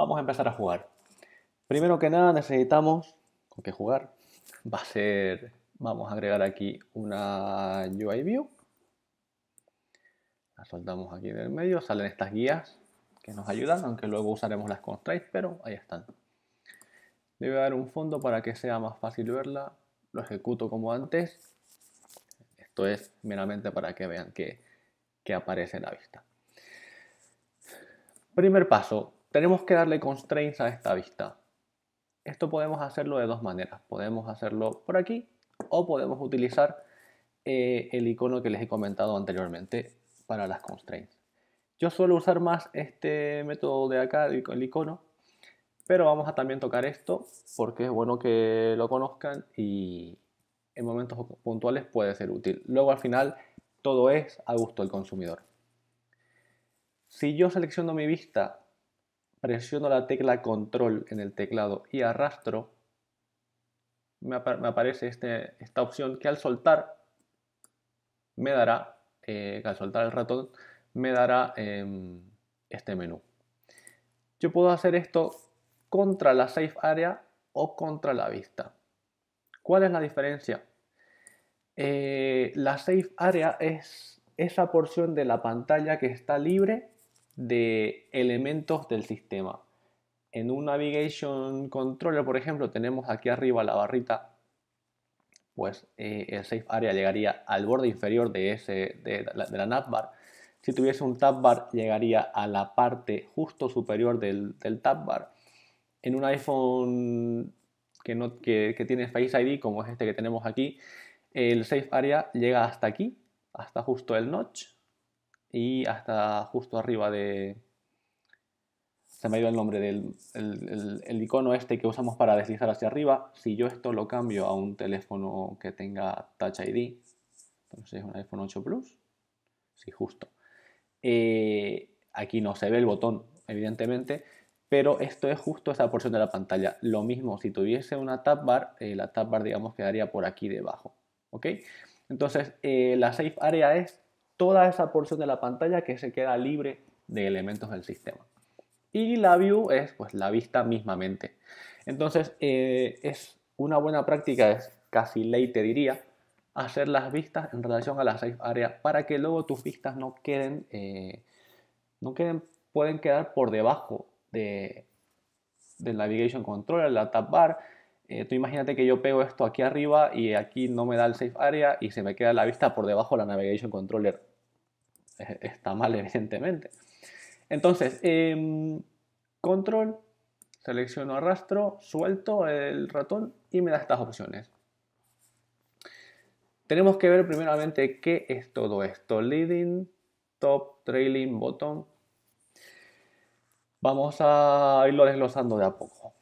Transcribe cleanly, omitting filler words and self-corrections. Vamos a empezar a jugar. Primero que nada necesitamos, con qué jugar, va a ser, vamos a agregar aquí una UI View. La soltamos aquí del medio, salen estas guías que nos ayudan, aunque luego usaremos las constraints, pero ahí están. Le voy a dar un fondo para que sea más fácil verla, lo ejecuto como antes. Esto es meramente para que vean que aparece en la vista. Primer paso, tenemos que darle constraints a esta vista. Esto podemos hacerlo de dos maneras, podemos hacerlo por aquí o podemos utilizar el icono que les he comentado anteriormente para las constraints. Yo suelo usar más este método de acá, el icono, pero vamos a también tocar esto porque es bueno que lo conozcan y en momentos puntuales puede ser útil. Luego al final todo es a gusto del consumidor. Si yo selecciono mi vista, presiono la tecla control en el teclado y arrastro, me aparece esta opción que al soltar me dará al soltar el ratón me dará este menú. Yo puedo hacer esto contra la Safe Area o contra la vista. ¿Cuál es la diferencia? La Safe Area es esa porción de la pantalla que está libre de elementos del sistema. En un Navigation Controller, por ejemplo, tenemos aquí arriba la barrita, pues el Safe Area llegaría al borde inferior de la navbar. Si tuviese un tabbar, llegaría a la parte justo superior del tabbar. En un iPhone que tiene Face ID, como es este que tenemos aquí, el Safe Area llega hasta aquí, hasta justo el notch y hasta justo arriba de... Se me ha ido el nombre del icono este que usamos para deslizar hacia arriba. Si yo esto lo cambio a un teléfono que tenga Touch ID, entonces un iPhone 8 Plus, sí, justo. Aquí no se ve el botón, evidentemente, pero esto es justo esa porción de la pantalla. Lo mismo, si tuviese una tabbar, la tabbar, digamos, quedaría por aquí debajo. ¿Ok? Entonces, la Safe Area es toda esa porción de la pantalla que se queda libre de elementos del sistema. Y la View es pues la vista mismamente. Entonces, es una buena práctica, es casi ley, te diría, hacer las vistas en relación a la Safe Area para que luego tus vistas pueden quedar por debajo del Navigation Controller, la Tab Bar. Tú imagínate que yo pego esto aquí arriba y aquí no me da el Safe Area y se me queda la vista por debajo de la Navigation Controller. Está mal, evidentemente. Entonces, control, selecciono, arrastro, suelto el ratón y me da estas opciones. Tenemos que ver primeramente qué es todo esto. Leading, top, trailing, bottom. Vamos a irlo desglosando de a poco.